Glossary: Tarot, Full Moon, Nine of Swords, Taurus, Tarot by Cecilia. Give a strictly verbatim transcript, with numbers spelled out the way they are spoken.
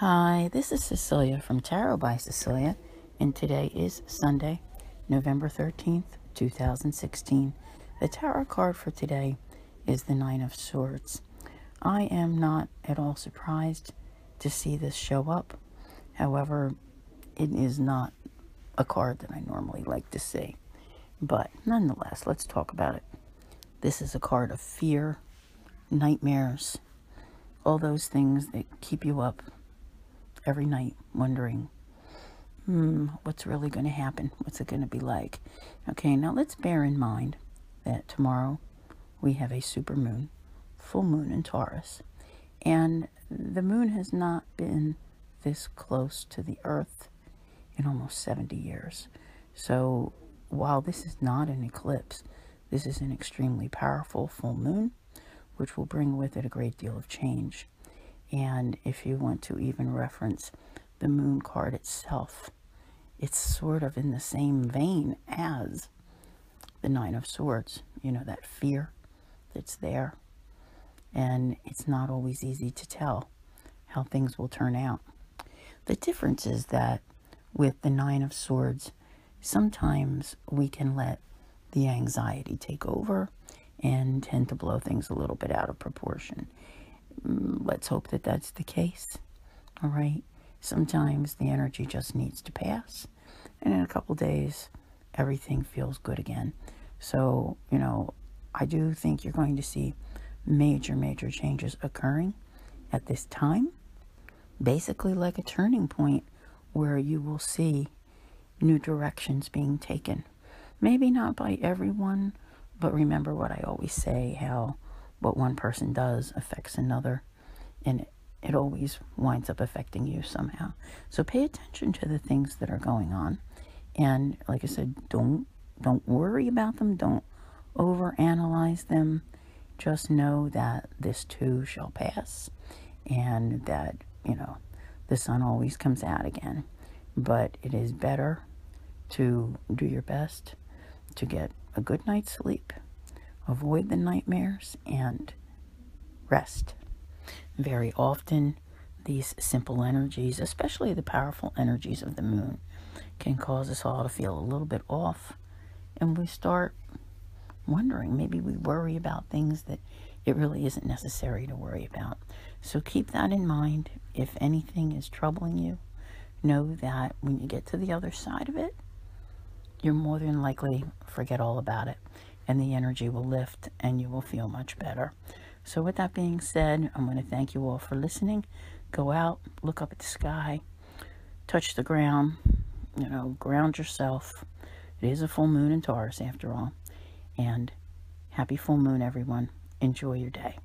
Hi, this is Cecilia from Tarot by Cecilia, and today is Sunday, November thirteenth, two thousand sixteen. The tarot card for today is the Nine of Swords. I am not at all surprised to see this show up. However, it is not a card that I normally like to see. But nonetheless, let's talk about it. This is a card of fear, nightmares, all those things that keep you up every night wondering, hmm, what's really going to happen? What's it going to be like? Okay, now let's bear in mind that tomorrow we have a super moon, full moon in Taurus. And the moon has not been this close to the earth in almost seventy years. So while this is not an eclipse, this is an extremely powerful full moon, which will bring with it a great deal of change. And if you want to even reference the moon card itself, it's sort of in the same vein as the Nine of Swords. You know, that fear that's there. And it's not always easy to tell how things will turn out. The difference is that with the Nine of Swords, sometimes we can let the anxiety take over and tend to blow things a little bit out of proportion. Let's hope that that's the case. All right. Sometimes the energy just needs to pass. And in a couple days, everything feels good again. So, you know, I do think you're going to see major, major changes occurring at this time. Basically like a turning point where you will see new directions being taken. Maybe not by everyone, but remember what I always say, how what one person does affects another, and it always winds up affecting you somehow. So pay attention to the things that are going on. And like I said, don't, don't worry about them. Don't overanalyze them. Just know that this too shall pass, and that, you know, the sun always comes out again. But it is better to do your best to get a good night's sleep, avoid the nightmares, and rest. Very often, these simple energies, especially the powerful energies of the moon, can cause us all to feel a little bit off. And we start wondering, maybe we worry about things that it really isn't necessary to worry about. So keep that in mind. If anything is troubling you, know that when you get to the other side of it, you're more than likely to forget all about it. And the energy will lift, and you will feel much better. So with that being said, I'm going to thank you all for listening. Go out, look up at the sky, touch the ground, you know, ground yourself. It is a full moon in Taurus after all. And happy full moon, everyone. Enjoy your day.